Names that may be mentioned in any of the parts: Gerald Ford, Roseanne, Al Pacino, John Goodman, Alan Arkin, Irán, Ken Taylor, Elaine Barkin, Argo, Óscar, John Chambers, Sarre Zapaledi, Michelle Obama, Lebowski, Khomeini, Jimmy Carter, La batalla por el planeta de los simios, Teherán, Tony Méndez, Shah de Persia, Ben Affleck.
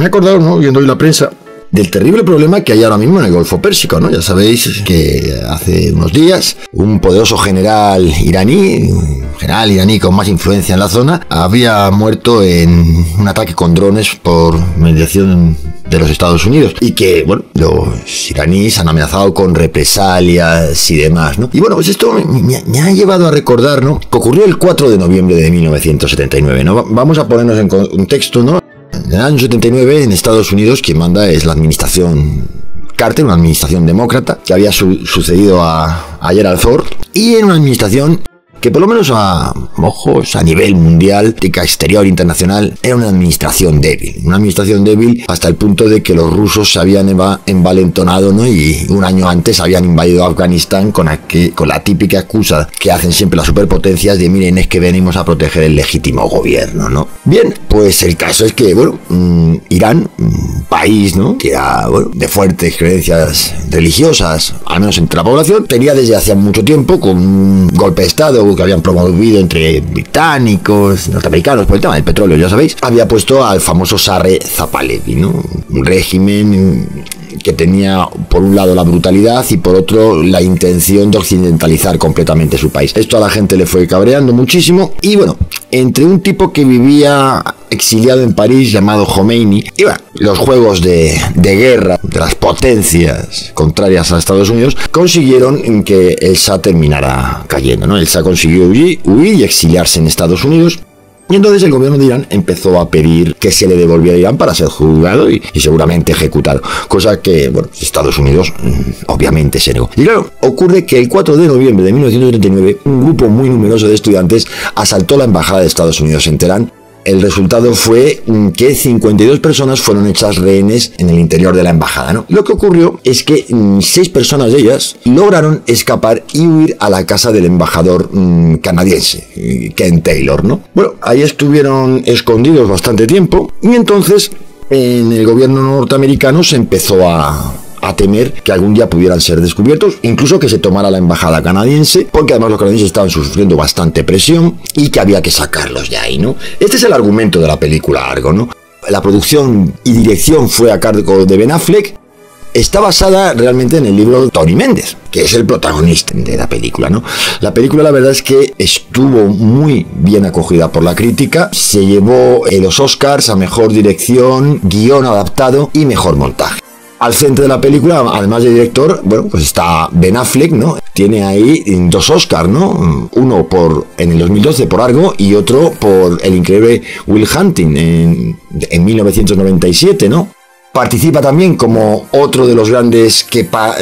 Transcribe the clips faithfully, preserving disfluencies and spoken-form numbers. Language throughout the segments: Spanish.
Me he acordado, ¿no?, viendo hoy la prensa, del terrible problema que hay ahora mismo en el Golfo Pérsico, ¿no? Ya sabéis que hace unos días un poderoso general iraní, un general iraní con más influencia en la zona, había muerto en un ataque con drones por mediación de los Estados Unidos, y que, bueno, los iraníes han amenazado con represalias y demás, ¿no? Y bueno, pues esto me, me ha llevado a recordar, ¿no?, que ocurrió el cuatro de noviembre de mil novecientos setenta y nueve, ¿no? Vamos a ponernos en contexto, ¿no? En el año setenta y nueve, en Estados Unidos, quien manda es la administración Carter, una administración demócrata, que había su sucedido a, a Gerald Ford, y en una administración que, por lo menos a ojos, a nivel mundial, política exterior internacional, era una administración débil. Una administración débil hasta el punto de que los rusos se habían envalentonado, ¿no?, y un año antes habían invadido Afganistán con, aquel, con la típica excusa que hacen siempre las superpotencias de: miren, es que venimos a proteger el legítimo gobierno, ¿no? Bien, pues el caso es que, bueno, mmm, Irán, un país, ¿no?, que era, bueno, de fuertes creencias religiosas, al menos entre la población, tenía desde hacía mucho tiempo, con un golpe de Estado que habían promovido entre británicos, norteamericanos, por el tema del petróleo, ya sabéis, había puesto al famoso Sarre Zapaledi, ¿no? Un régimen que tenía, por un lado, la brutalidad y, por otro, la intención de occidentalizar completamente su país. Esto a la gente le fue cabreando muchísimo. Y bueno, entre un tipo que vivía exiliado en París, llamado Khomeini, y bueno, los juegos de, de guerra de las potencias contrarias a Estados Unidos, consiguieron que el Shah terminara cayendo, ¿no? El Shah consiguió huir, huir y exiliarse en Estados Unidos. Y entonces el gobierno de Irán empezó a pedir que se le devolviera a Irán para ser juzgado y, y seguramente ejecutado, cosa que, bueno, Estados Unidos obviamente se negó. Y claro, ocurre que el cuatro de noviembre de mil novecientos treinta y nueve un grupo muy numeroso de estudiantes asaltó la embajada de Estados Unidos en Teherán. El resultado fue que cincuenta y dos personas fueron hechas rehenes en el interior de la embajada, ¿no? Lo que ocurrió es que seis personas de ellas lograron escapar y huir a la casa del embajador canadiense, Ken Taylor, ¿no? Bueno, ahí estuvieron escondidos bastante tiempo, y entonces en el gobierno norteamericano se empezó a... a temer que algún día pudieran ser descubiertos, incluso que se tomara la embajada canadiense, porque además los canadienses estaban sufriendo bastante presión y que había que sacarlos de ahí, ¿no? Este es el argumento de la película Argo, ¿no? La producción y dirección fue a cargo de Ben Affleck. Está basada realmente en el libro de Tony Méndez, que es el protagonista de la película, ¿no? La película, la verdad es que estuvo muy bien acogida por la crítica. Se llevó los Oscars a mejor dirección, guión adaptado y mejor montaje. Al centro de la película, además de director, bueno, pues está Ben Affleck, ¿no? Tiene ahí dos Oscars, ¿no? Uno por en el dos mil doce por Argo y otro por el increíble Will Hunting en, en mil novecientos noventa y siete, ¿no? Participa también como otro de los grandes que pa,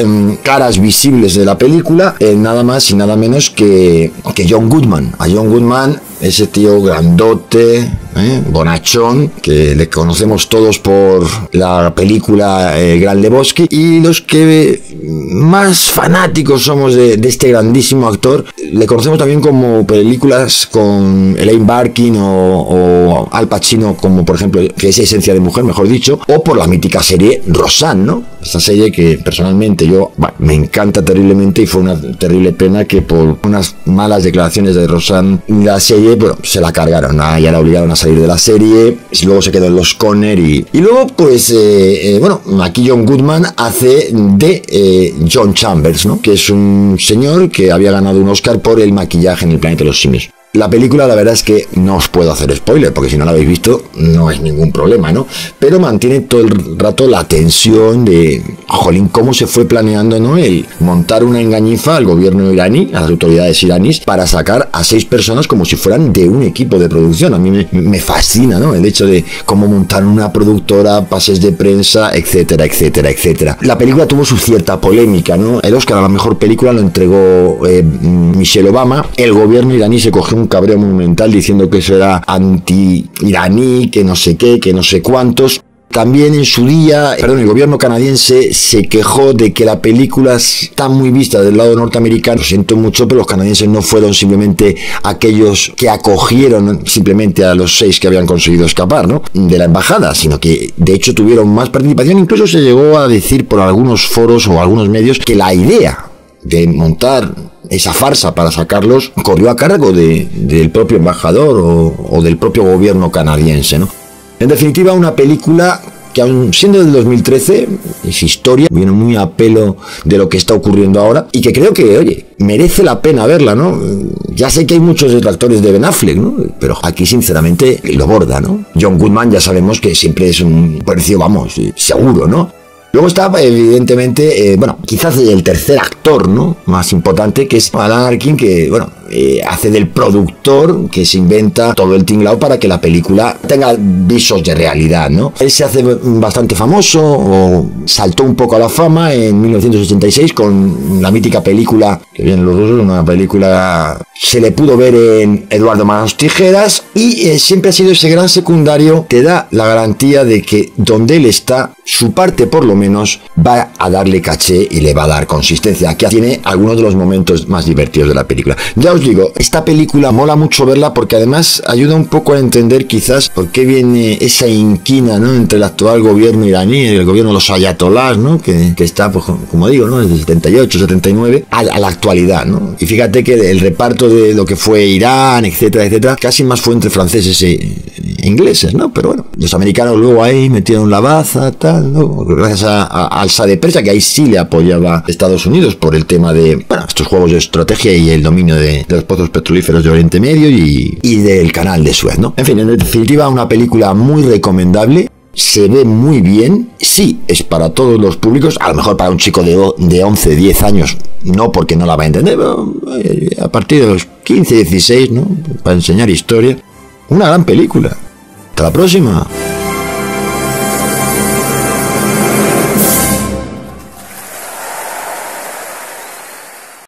caras visibles de la película, eh, nada más y nada menos que, que John Goodman. A John Goodman, ese tío grandote, ¿eh?, bonachón, que le conocemos todos por la película El Gran Lebowski, y los que más fanáticos somos de, de este grandísimo actor, le conocemos también como películas con Elaine Barkin o, o Al Pacino, como por ejemplo Que es esencia de mujer, mejor dicho, o por la mítica serie Roseanne, ¿no? Esta serie que personalmente yo, bueno, me encanta terriblemente, y fue una terrible pena que por unas malas declaraciones de Roseanne la serie, bueno, se la cargaron, ah, ya la obligaron a salir de la serie, y luego se quedó en los Conner y, y luego pues eh, eh, bueno, aquí John Goodman hace de eh, John Chambers, ¿no?, que es un señor que había ganado un Oscar por el maquillaje en El planeta de los simios. La película, la verdad es que no os puedo hacer spoiler, porque si no la habéis visto no es ningún problema, ¿no? Pero mantiene todo el rato la tensión de, jolín, cómo se fue planeando, ¿no?, el montar una engañifa al gobierno iraní, a las autoridades iraníes, para sacar a seis personas como si fueran de un equipo de producción. A mí me, me fascina, ¿no?, el hecho de cómo montar una productora, pases de prensa, etcétera, etcétera, etcétera. La película tuvo su cierta polémica, ¿no? El Oscar a la mejor película lo entregó eh, Michelle Obama. El gobierno iraní se cogió un cabreo monumental diciendo que eso era anti-iraní, que no sé qué, que no sé cuántos. También en su día, perdón, el gobierno canadiense se quejó de que la película está muy vista del lado norteamericano. Lo siento mucho, pero los canadienses no fueron simplemente aquellos que acogieron simplemente a los seis que habían conseguido escapar, ¿no?, de la embajada, sino que de hecho tuvieron más participación. Incluso se llegó a decir por algunos foros o algunos medios que la idea de montar esa farsa para sacarlos corrió a cargo de, del propio embajador o, o del propio gobierno canadiense, ¿no? En definitiva, una película que aun siendo del dos mil trece, es historia, viene muy a pelo de lo que está ocurriendo ahora, y que creo que, oye, merece la pena verla, ¿no? Ya sé que hay muchos detractores de Ben Affleck, ¿no? Pero aquí, sinceramente, lo borda, ¿no? John Goodman ya sabemos que siempre es un precio, vamos, seguro, ¿no? Luego está, evidentemente, eh, bueno, quizás el tercer actor, ¿no?, más importante, que es Alan Arkin, que, bueno, eh, hace del productor que se inventa todo el tinglao para que la película tenga visos de realidad, ¿no? Él se hace bastante famoso, o saltó un poco a la fama en mil novecientos ochenta y seis con la mítica película, que vienen los dos, una película... Se le pudo ver en Eduardo Manos Tijeras, y eh, siempre ha sido ese gran secundario. Te da la garantía de que donde él está, su parte por lo menos va a darle caché y le va a dar consistencia. Aquí tiene algunos de los momentos más divertidos de la película. Ya os digo, esta película mola mucho verla porque además ayuda un poco a entender quizás por qué viene esa inquina, ¿no?, entre el actual gobierno iraní, el gobierno de los ayatolás, ¿no?, que, que está, pues, como digo, ¿no?, desde el setenta y ocho, setenta y nueve a, a la actualidad, ¿no? Y fíjate que el reparto de lo que fue Irán, etcétera, etcétera, casi más fue entre franceses e ingleses, ¿no? Pero bueno, los americanos luego ahí metieron la baza, tal, ¿no? Gracias a, a, al Shah de Persia, que ahí sí le apoyaba Estados Unidos por el tema de, bueno, estos juegos de estrategia y el dominio de, de los pozos petrolíferos de Oriente Medio y, y del canal de Suez, ¿no? En fin, en definitiva, una película muy recomendable. Se ve muy bien, sí, es para todos los públicos, a lo mejor para un chico de, de once, diez años, no, porque no la va a entender, pero a partir de los quince, dieciséis, ¿no?, para enseñar historia, una gran película. Hasta la próxima.